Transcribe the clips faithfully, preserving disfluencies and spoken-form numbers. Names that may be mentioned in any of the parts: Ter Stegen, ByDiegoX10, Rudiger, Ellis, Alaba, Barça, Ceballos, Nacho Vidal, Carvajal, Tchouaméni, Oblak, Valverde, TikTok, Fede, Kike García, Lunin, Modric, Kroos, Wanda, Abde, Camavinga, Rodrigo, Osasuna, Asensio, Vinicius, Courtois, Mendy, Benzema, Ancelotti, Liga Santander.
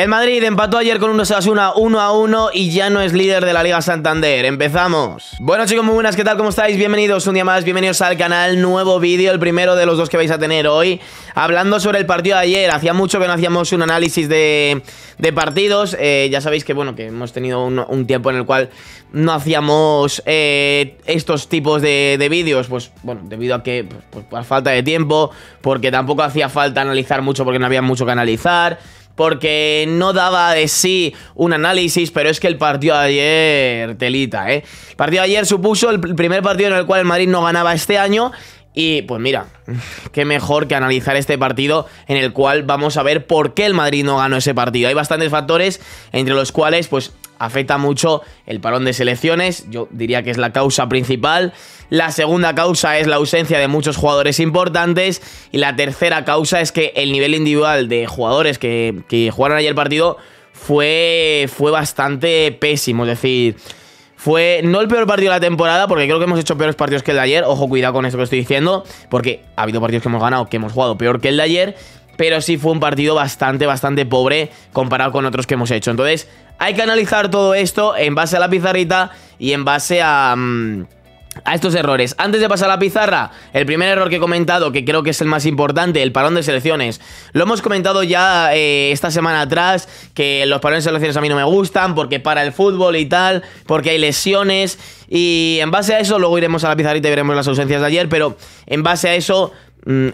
El Madrid empató ayer con un Osasuna uno a uno y ya no es líder de la Liga Santander. ¡Empezamos! Bueno, chicos, muy buenas, ¿qué tal? ¿Cómo estáis? Bienvenidos un día más, bienvenidos al canal. Nuevo vídeo, el primero de los dos que vais a tener hoy, hablando sobre el partido de ayer. Hacía mucho que no hacíamos un análisis de, de partidos. Eh, ya sabéis que, bueno, que hemos tenido un, un tiempo en el cual no hacíamos eh, estos tipos de, de vídeos. Pues, bueno, debido a que, pues, pues, por falta de tiempo, porque tampoco hacía falta analizar mucho, porque no había mucho que analizar, porque no daba de sí un análisis, pero es que el partido de ayer, telita, ¿eh? El partido de ayer supuso el primer partido en el cual el Madrid no ganaba este año. Y pues mira, qué mejor que analizar este partido en el cual vamos a ver por qué el Madrid no ganó ese partido. Hay bastantes factores, entre los cuales pues afecta mucho el parón de selecciones. Yo diría que es la causa principal. La segunda causa es la ausencia de muchos jugadores importantes. Y la tercera causa es que el nivel individual de jugadores que, que jugaron ayer el partido fue, fue bastante pésimo. Es decir, fue no el peor partido de la temporada, porque creo que hemos hecho peores partidos que el de ayer. Ojo, cuidado con esto que estoy diciendo, porque ha habido partidos que hemos ganado, que hemos jugado peor que el de ayer, pero sí fue un partido bastante, bastante pobre comparado con otros que hemos hecho. Entonces, hay que analizar todo esto en base a la pizarrita y en base a, a estos errores. Antes de pasar a la pizarra, el primer error que he comentado, que creo que es el más importante, el parón de selecciones. Lo hemos comentado ya eh, esta semana atrás, que los parones de selecciones a mí no me gustan, porque para el fútbol y tal, porque hay lesiones. Y en base a eso, luego iremos a la pizarrita y veremos las ausencias de ayer, pero en base a eso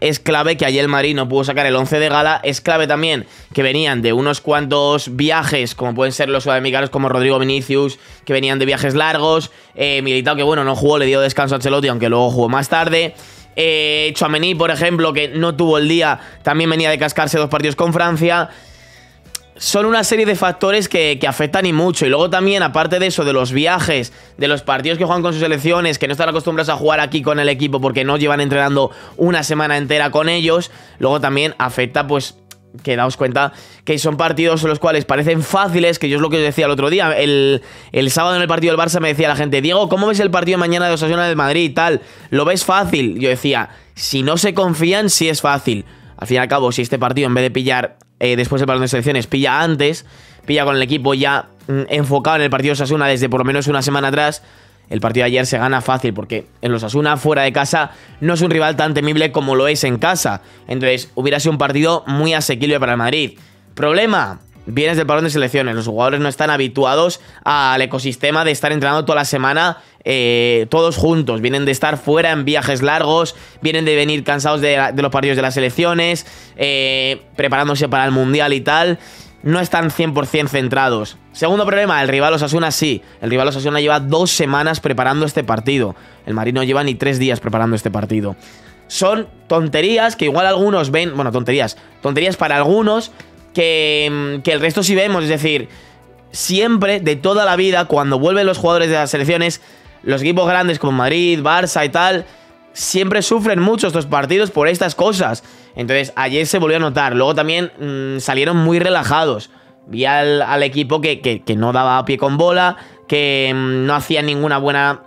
es clave que ayer el Madrid no pudo sacar el once de gala. Es clave también que venían de unos cuantos viajes, como pueden ser los sudamericanos, como Rodrigo, Vinicius, que venían de viajes largos. eh, Militao, que bueno, no jugó, le dio descanso a Ancelotti, aunque luego jugó más tarde. eh, Tchouaméni, por ejemplo, que no tuvo el día, también venía de cascarse dos partidos con Francia. Son una serie de factores que, que afectan y mucho. Y luego también, aparte de eso, de los viajes, de los partidos que juegan con sus selecciones, que no están acostumbrados a jugar aquí con el equipo porque no llevan entrenando una semana entera con ellos. Luego también afecta, pues, que daos cuenta que son partidos los cuales parecen fáciles, que yo es lo que os decía el otro día. El, el sábado en el partido del Barça me decía la gente: Diego, ¿cómo ves el partido de mañana de Osasuna del Madrid y tal? ¿Lo ves fácil? Yo decía, si no se confían, sí es fácil. Al fin y al cabo, si este partido, en vez de pillar Eh, después del parón de selecciones, pilla antes, pilla con el equipo ya mm, enfocado en el partido de Osasuna desde por lo menos una semana atrás, el partido de ayer se gana fácil, porque en los Osasuna, fuera de casa, no es un rival tan temible como lo es en casa. Entonces, hubiera sido un partido muy asequible para el Madrid. Problema: vienes del parón de selecciones, los jugadores no están habituados al ecosistema de estar entrenando toda la semana eh, todos juntos. Vienen de estar fuera en viajes largos, vienen de venir cansados de, la, de los partidos de las selecciones, eh, preparándose para el Mundial y tal. No están cien por cien centrados. Segundo problema, el rival Osasuna sí. El rival Osasuna lleva dos semanas preparando este partido. El Madrid no lleva ni tres días preparando este partido. Son tonterías que igual algunos ven, bueno, tonterías, tonterías para algunos, Que, que el resto sí vemos. Es decir, siempre, de toda la vida, cuando vuelven los jugadores de las selecciones, los equipos grandes como Madrid, Barça y tal, siempre sufren mucho estos partidos por estas cosas. Entonces, ayer se volvió a notar. Luego también mmm, salieron muy relajados. Vi al, al equipo que, que, que no daba pie con bola, que mmm, no hacía ninguna buena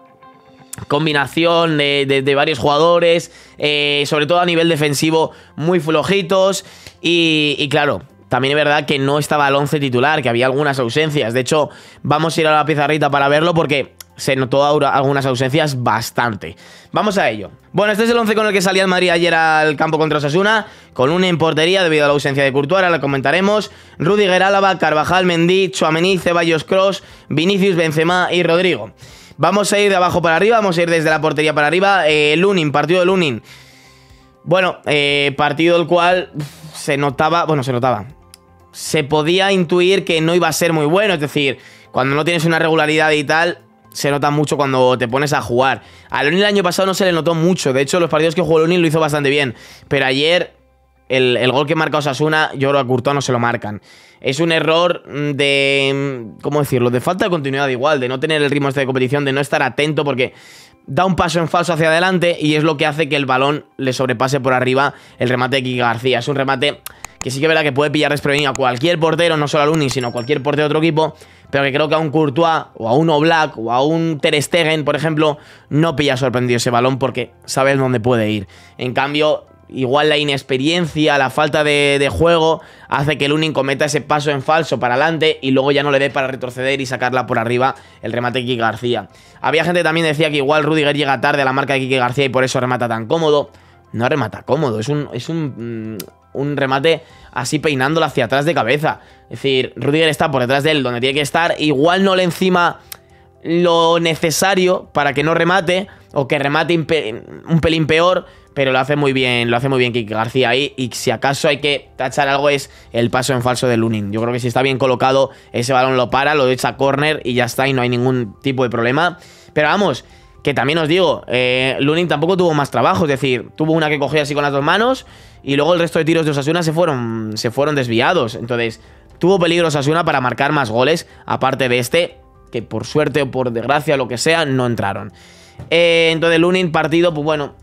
combinación de, de, de varios jugadores, eh, sobre todo a nivel defensivo, muy flojitos. Y, y claro, también es verdad que no estaba el once titular, que había algunas ausencias. De hecho, vamos a ir a la pizarrita para verlo, porque se notó algunas ausencias bastante. Vamos a ello. Bueno, este es el once con el que salía el Madrid ayer al campo contra Osasuna, con una en portería debido a la ausencia de Courtois, ahora la comentaremos. Rudiger, Alaba, Carvajal, Mendy, Tchouaméni, Ceballos, Kroos, Vinicius, Benzema y Rodrigo. Vamos a ir de abajo para arriba, vamos a ir desde la portería para arriba. Eh, Lunin, partido de Lunin. Bueno, eh, partido el cual se notaba, bueno, se notaba... se podía intuir que no iba a ser muy bueno. Es decir, cuando no tienes una regularidad y tal, se nota mucho cuando te pones a jugar. A Lunin el año pasado no se le notó mucho. De hecho, los partidos que jugó Lunin lo hizo bastante bien. Pero ayer, el, el gol que marca Osasuna, yo creo que a Courtois no se lo marcan. Es un error de, ¿cómo decirlo?, de falta de continuidad igual, de no tener el ritmo este de competición, de no estar atento, porque da un paso en falso hacia adelante y es lo que hace que el balón le sobrepase por arriba el remate de Kike García. Es un remate que sí que es verdad que puede pillar desprevenido a cualquier portero, no solo a Lunin, sino a cualquier portero de otro equipo, pero que creo que a un Courtois o a un Oblak o a un Ter Stegen, por ejemplo, no pilla sorprendido ese balón porque sabes dónde puede ir. En cambio, Igual la inexperiencia, la falta de, de juego hace que Lunin cometa ese paso en falso para adelante y luego ya no le dé para retroceder y sacarla por arriba el remate de Kike García. Había gente que también decía que igual Rudiger llega tarde a la marca de Kike García y por eso remata tan cómodo. No remata cómodo, es un, es un, un remate así peinándola hacia atrás de cabeza. Es decir, Rudiger está por detrás de él donde tiene que estar, igual no le encima lo necesario para que no remate o que remate un pelín peor. Pero lo hace muy bien, lo hace muy bien Kike García ahí. Y si acaso hay que tachar algo es el paso en falso de Lunin. Yo creo que si está bien colocado, ese balón lo para, lo echa a córner y ya está. Y no hay ningún tipo de problema. Pero vamos, que también os digo, eh, Lunin tampoco tuvo más trabajo. Es decir, tuvo una que cogió así con las dos manos y luego el resto de tiros de Osasuna se fueron, se fueron desviados. Entonces, tuvo peligro Osasuna para marcar más goles, aparte de este, que por suerte o por desgracia, lo que sea, no entraron. Eh, entonces, Lunin partido, pues bueno...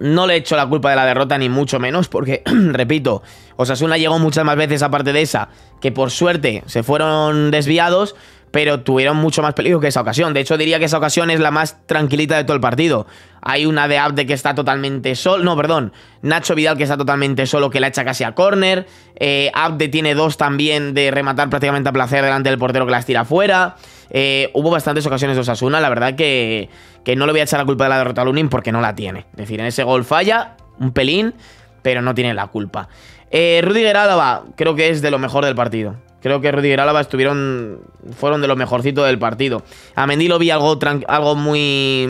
No le echo la culpa de la derrota ni mucho menos porque, repito, Osasuna llegó muchas más veces aparte de esa, que por suerte se fueron desviados, pero tuvieron mucho más peligro que esa ocasión. De hecho, diría que esa ocasión es la más tranquilita de todo el partido. Hay una de Abde que está totalmente solo, no, perdón, Nacho Vidal que está totalmente solo, que la echa casi a córner. Eh, Abde tiene dos también de rematar prácticamente a placer delante del portero que las tira fuera. Eh, hubo bastantes ocasiones de Osasuna, la verdad que, que no le voy a echar la culpa de la derrota a Lunin porque no la tiene. Es decir, en ese gol falla un pelín, pero no tiene la culpa. Eh, Rudiger Álava creo que es de lo mejor del partido. Creo que Rudiger Álava estuvieron fueron de lo mejorcito del partido. A Mendy lo vi algo, algo muy,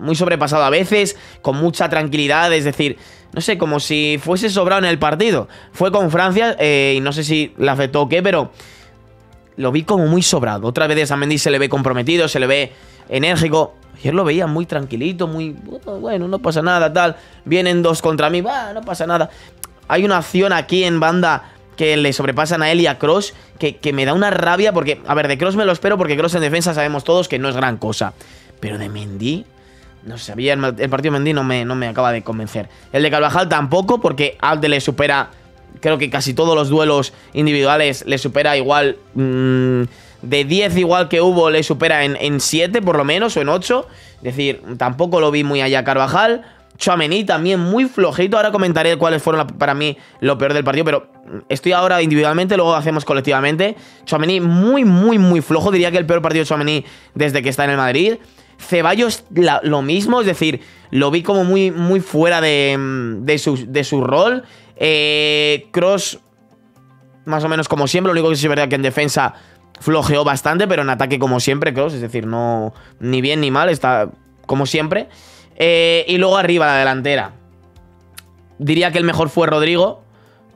muy sobrepasado a veces, con mucha tranquilidad, es decir, no sé, como si fuese sobrado en el partido. Fue con Francia eh, y no sé si le afectó o qué, pero... Lo vi como muy sobrado. Otra vez a Mendy se le ve comprometido, se le ve enérgico. Ayer lo veía muy tranquilito, muy... Bueno, no pasa nada, tal. Vienen dos contra mí, va, no pasa nada. Hay una acción aquí en banda que le sobrepasan a él y a Kroos que, que me da una rabia porque... A ver, de Kroos me lo espero porque Kroos en defensa sabemos todos que no es gran cosa. Pero de Mendy... No sabía, el, el partido de Mendy no me, no me acaba de convencer. El de Carvajal tampoco porque Abde le supera... Creo que casi todos los duelos individuales le supera igual, mmm, de diez igual que hubo, le supera en, en siete por lo menos, o en ocho. Es decir, tampoco lo vi muy allá Carvajal. Tchouaméni también muy flojito, ahora comentaré cuáles fueron la, para mí lo peor del partido, pero estoy ahora individualmente, luego lo hacemos colectivamente. Tchouaméni muy, muy, muy flojo, diría que el peor partido de Tchouaméni desde que está en el Madrid. Ceballos la, lo mismo, es decir, lo vi como muy, muy fuera de, de, su, de su rol. Eh, Kroos más o menos como siempre, lo único que sí es verdad que en defensa flojeó bastante, pero en ataque como siempre Kroos, es decir, no ni bien ni mal, está como siempre. Eh, y luego arriba la delantera diría que el mejor fue Rodrigo,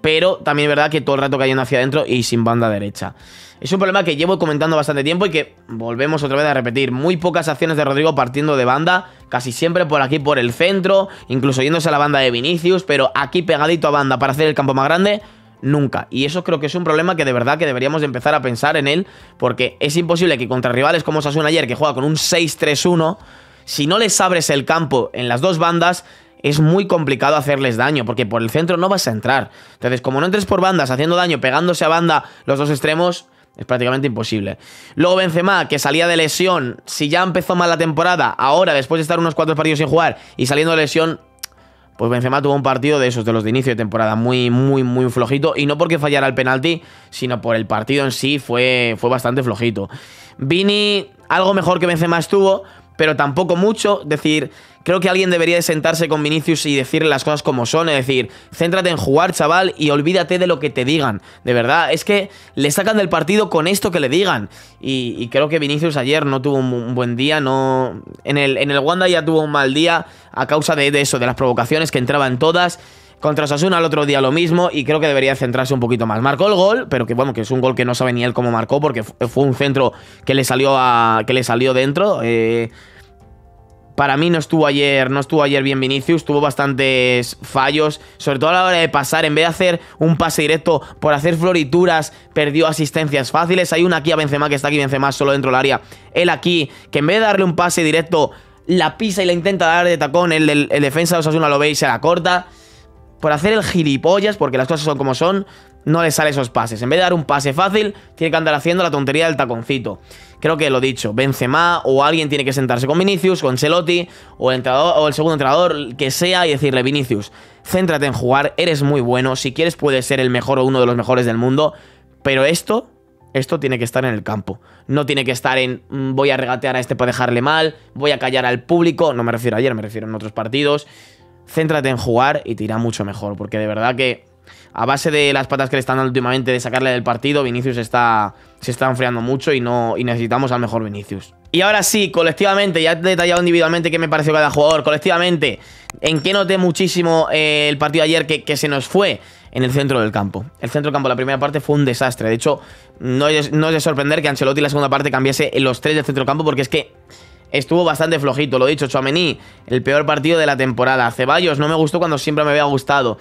pero también es verdad que todo el rato cayendo hacia adentro y sin banda derecha. Es un problema que llevo comentando bastante tiempo y que volvemos otra vez a repetir. Muy pocas acciones de Rodrigo partiendo de banda, casi siempre por aquí, por el centro, incluso yéndose a la banda de Vinicius, pero aquí pegadito a banda para hacer el campo más grande, nunca. Y eso creo que es un problema que de verdad que deberíamos de empezar a pensar en él, porque es imposible que contra rivales como Osasuna ayer, que juega con un seis tres uno, si no les abres el campo en las dos bandas... Es muy complicado hacerles daño, porque por el centro no vas a entrar. Entonces, como no entres por bandas haciendo daño, pegándose a banda los dos extremos, es prácticamente imposible. Luego Benzema, que salía de lesión, si ya empezó mal la temporada, ahora, después de estar unos cuatro partidos sin jugar y saliendo de lesión, pues Benzema tuvo un partido de esos, de los de inicio de temporada, muy, muy, muy flojito. Y no porque fallara el penalti, sino por el partido en sí fue, fue bastante flojito. Vini, algo mejor que Benzema estuvo... Pero tampoco mucho, es decir, creo que alguien debería de sentarse con Vinicius y decirle las cosas como son, es decir, céntrate en jugar, chaval, y olvídate de lo que te digan, de verdad, es que le sacan del partido con esto que le digan, y, y creo que Vinicius ayer no tuvo un buen día, no en el, en el Wanda ya tuvo un mal día a causa de, de eso, de las provocaciones que entraban todas. Contra Osasuna el otro día lo mismo y creo que debería centrarse un poquito más. Marcó el gol, pero que bueno, que es un gol que no sabe ni él cómo marcó porque fue un centro que le salió a, que le salió dentro. Eh, para mí no estuvo ayer, no estuvo ayer bien Vinicius, tuvo bastantes fallos, sobre todo a la hora de pasar, en vez de hacer un pase directo por hacer florituras, perdió asistencias fáciles. Hay una aquí a Benzema que está aquí, Benzema solo dentro del área. Él aquí, que en vez de darle un pase directo, la pisa y la intenta dar de tacón, el, el, el defensa de Osasuna lo ve y se la corta. Por hacer el gilipollas, porque las cosas son como son, no le sale esos pases. En vez de dar un pase fácil, tiene que andar haciendo la tontería del taconcito. Creo que lo dicho, Benzema o alguien tiene que sentarse con Vinicius, con Ancelotti o el, entrenador, o el segundo entrenador que sea y decirle: Vinicius, céntrate en jugar, eres muy bueno, si quieres puedes ser el mejor o uno de los mejores del mundo, pero esto... Esto tiene que estar en el campo. No tiene que estar en voy a regatear a este para dejarle mal, voy a callar al público. No me refiero a ayer, me refiero en otros partidos. Céntrate en jugar y te irá mucho mejor. Porque de verdad que a base de las patas que le están dando últimamente de sacarle del partido, Vinicius está, se está enfriando mucho y, no, y necesitamos al mejor Vinicius. Y ahora sí, colectivamente, ya he detallado individualmente qué me pareció cada jugador. Colectivamente, en qué noté muchísimo eh, el partido de ayer que, que se nos fue. En el centro del campo. El centro del campo, la primera parte fue un desastre. De hecho, no es, no es de sorprender que Ancelotti en la segunda parte cambiase los tres del centro del campo, porque es que estuvo bastante flojito. Lo dicho, Tchouaméni, el peor partido de la temporada. Ceballos no me gustó cuando siempre me había gustado.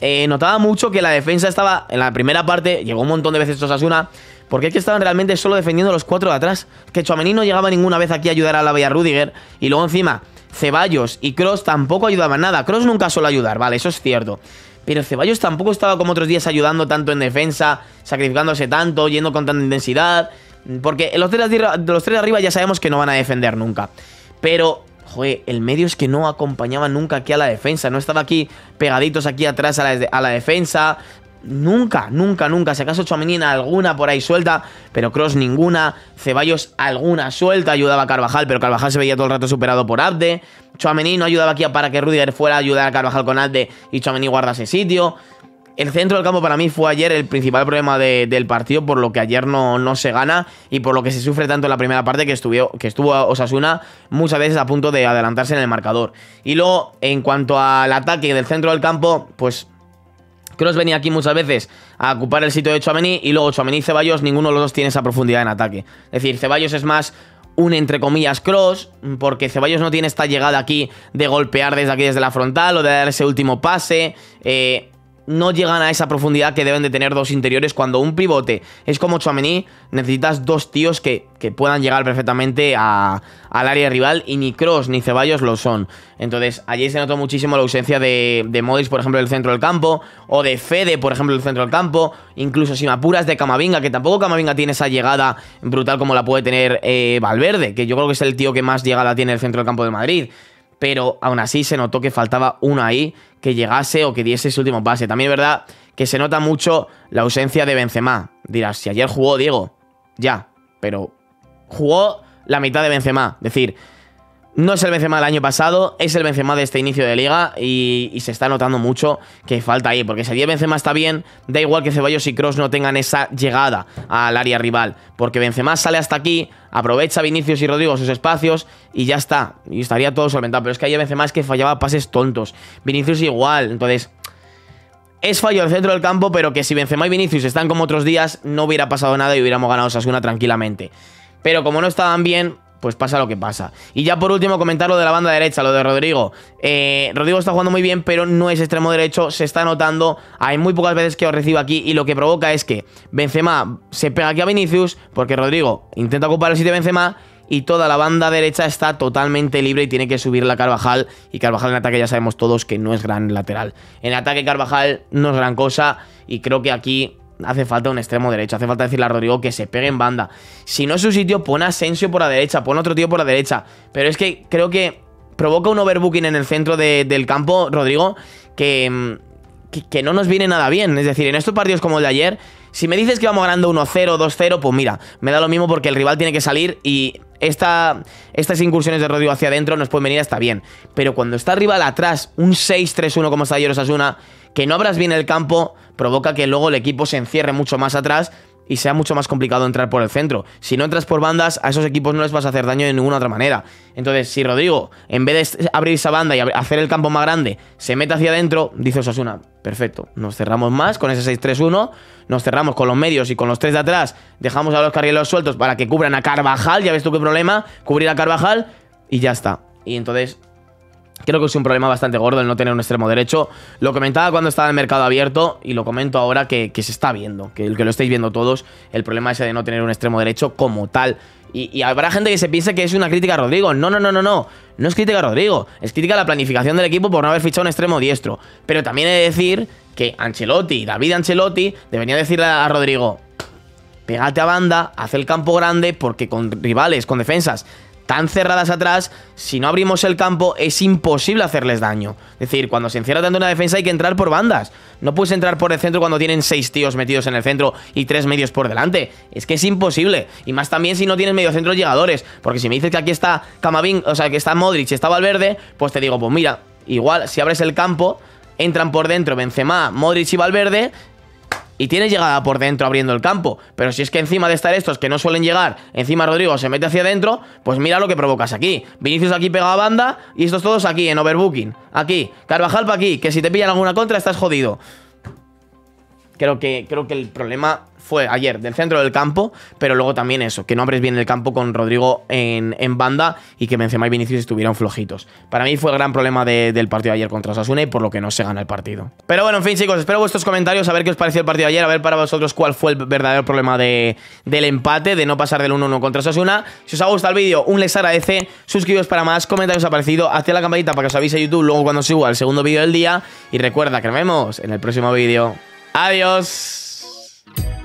Eh, notaba mucho que la defensa estaba... En la primera parte llegó un montón de veces Osasuna, porque es que estaban realmente solo defendiendo los cuatro de atrás. Que Tchouaméni no llegaba ninguna vez aquí a ayudar a Alaba y a Rudiger. Y luego encima, Ceballos y Kroos tampoco ayudaban nada. Kroos nunca suele ayudar, vale, eso es cierto. Pero Ceballos tampoco estaba como otros días ayudando tanto en defensa, sacrificándose tanto, yendo con tanta intensidad. Porque los tres de arriba ya sabemos que no van a defender nunca. Pero, joder, el medio es que no acompañaba nunca aquí a la defensa. No estaba aquí pegaditos aquí atrás a la, a la defensa. Nunca, nunca, nunca. Si acaso Tchouaméni alguna por ahí suelta, pero Kroos ninguna. Ceballos alguna suelta, ayudaba a Carvajal, pero Carvajal se veía todo el rato superado por Abde. Tchouaméni no ayudaba aquí para que Rudiger fuera a ayudar a Carvajal con Abde y Tchouaméni guardase sitio. El centro del campo para mí fue ayer el principal problema de, del partido, por lo que ayer no, no se gana y por lo que se sufre tanto en la primera parte, que, estuvo, que estuvo Osasuna muchas veces a punto de adelantarse en el marcador. Y luego, en cuanto al ataque del centro del campo, pues... Kroos venía aquí muchas veces a ocupar el sitio de Tchouaméni y luego Tchouaméni y Ceballos, ninguno de los dos tiene esa profundidad en ataque. Es decir, Ceballos es más un entre comillas Kroos, porque Ceballos no tiene esta llegada aquí de golpear desde aquí, desde la frontal o de dar ese último pase. Eh, no llegan a esa profundidad que deben de tener dos interiores. Cuando un pivote es como Tchouaméni, necesitas dos tíos que, que puedan llegar perfectamente a, al área rival, y ni Kroos ni Ceballos lo son. Entonces allí se notó muchísimo la ausencia de, de Modric, por ejemplo, del centro del campo, o de Fede, por ejemplo, del centro del campo, incluso sin apuras de Camavinga, que tampoco Camavinga tiene esa llegada brutal como la puede tener eh, Valverde, que yo creo que es el tío que más llegada tiene el centro del campo de Madrid. Pero aún así se notó que faltaba uno ahí que llegase o que diese su último pase. También es verdad que se nota mucho la ausencia de Benzema. Dirás, si ayer jugó Diego, ya, pero jugó la mitad de Benzema. Es decir, no es el Benzema del año pasado, es el Benzema de este inicio de liga y, y se está notando mucho que falta ahí. Porque si ayer Benzema está bien, da igual que Ceballos y Kroos no tengan esa llegada al área rival. Porque Benzema sale hasta aquí... Aprovecha Vinicius y Rodrigo sus espacios y ya está. Y estaría todo solventado. Pero es que ayer Benzema es que fallaba pases tontos. Vinicius igual. Entonces, es fallo el centro del campo, pero que si Benzema y Vinicius están como otros días, no hubiera pasado nada y hubiéramos ganado Osasuna tranquilamente. Pero como no estaban bien, pues pasa lo que pasa. Y ya por último, comentar lo de la banda derecha, lo de Rodrigo. Eh, Rodrigo está jugando muy bien, pero no es extremo derecho. Se está notando. Hay muy pocas veces que os recibo aquí. Y lo que provoca es que Benzema se pega aquí a Vinicius, porque Rodrigo intenta ocupar el sitio de Benzema y toda la banda derecha está totalmente libre y tiene que subirla Carvajal. Y Carvajal en ataque ya sabemos todos que no es gran lateral. En ataque Carvajal no es gran cosa y creo que aquí... hace falta un extremo derecho, hace falta decirle a Rodrigo que se pegue en banda. Si no es su sitio, pon a Asensio por la derecha, pon otro tío por la derecha. Pero es que creo que provoca un overbooking en el centro de, del campo, Rodrigo, que, que, que no nos viene nada bien. Es decir, en estos partidos como el de ayer, si me dices que vamos ganando uno cero, dos cero, pues mira, me da lo mismo porque el rival tiene que salir y esta, estas incursiones de Rodrigo hacia adentro nos pueden venir hasta bien. Pero cuando está el rival atrás, un seis tres uno como está ayer Osasuna, que no abras bien el campo, provoca que luego el equipo se encierre mucho más atrás y sea mucho más complicado entrar por el centro. Si no entras por bandas, a esos equipos no les vas a hacer daño de ninguna otra manera. Entonces, si Rodrigo, en vez de abrir esa banda y hacer el campo más grande, se mete hacia adentro, dice Osasuna, perfecto, nos cerramos más con ese seis tres uno, nos cerramos con los medios y con los tres de atrás, dejamos a los carrileros sueltos para que cubran a Carvajal, ya ves tú qué problema, cubrir a Carvajal y ya está. Y entonces... creo que es un problema bastante gordo el no tener un extremo derecho. Lo comentaba cuando estaba el mercado abierto y lo comento ahora que, que se está viendo, que, que lo estáis viendo todos, el problema ese de no tener un extremo derecho como tal. Y, y habrá gente que se piense que es una crítica a Rodrigo. No, no, no, no, no. No es crítica a Rodrigo. Es crítica a la planificación del equipo por no haber fichado un extremo diestro. Pero también he de decir que Ancelotti, David Ancelotti, debería decirle a Rodrigo: pégate a banda, haz el campo grande, porque con rivales, con defensas tan cerradas atrás, si no abrimos el campo es imposible hacerles daño. Es decir, cuando se encierra tanto una defensa hay que entrar por bandas. No puedes entrar por el centro cuando tienen seis tíos metidos en el centro y tres medios por delante. Es que es imposible. Y más también si no tienes mediocentros llegadores. Porque si me dices que aquí está Camavinga, o sea, que está Modric y está Valverde, pues te digo, pues mira, igual si abres el campo, entran por dentro Benzema, Modric y Valverde, y tiene llegada por dentro abriendo el campo. Pero si es que encima de estar estos que no suelen llegar, encima Rodrigo se mete hacia adentro, pues mira lo que provocas aquí. Vinicius aquí pega a banda y estos todos aquí en overbooking. Aquí, Carvajal para aquí, que si te pillan alguna contra estás jodido. Creo que, creo que el problema fue ayer del centro del campo, pero luego también eso, que no abres bien el campo con Rodrigo en, en banda y que Benzema y Vinicius estuvieron flojitos. Para mí fue el gran problema de, del partido de ayer contra Osasuna y por lo que no se gana el partido. Pero bueno, en fin chicos, espero vuestros comentarios, a ver qué os pareció el partido de ayer, a ver para vosotros cuál fue el verdadero problema de, del empate, de no pasar del uno uno contra Osasuna. Si os ha gustado el vídeo, un les agradece, suscribiros para más, comentarios aparecido, haced la campanita para que os avise YouTube luego cuando suba el segundo vídeo del día y recuerda que nos vemos en el próximo vídeo. Adiós.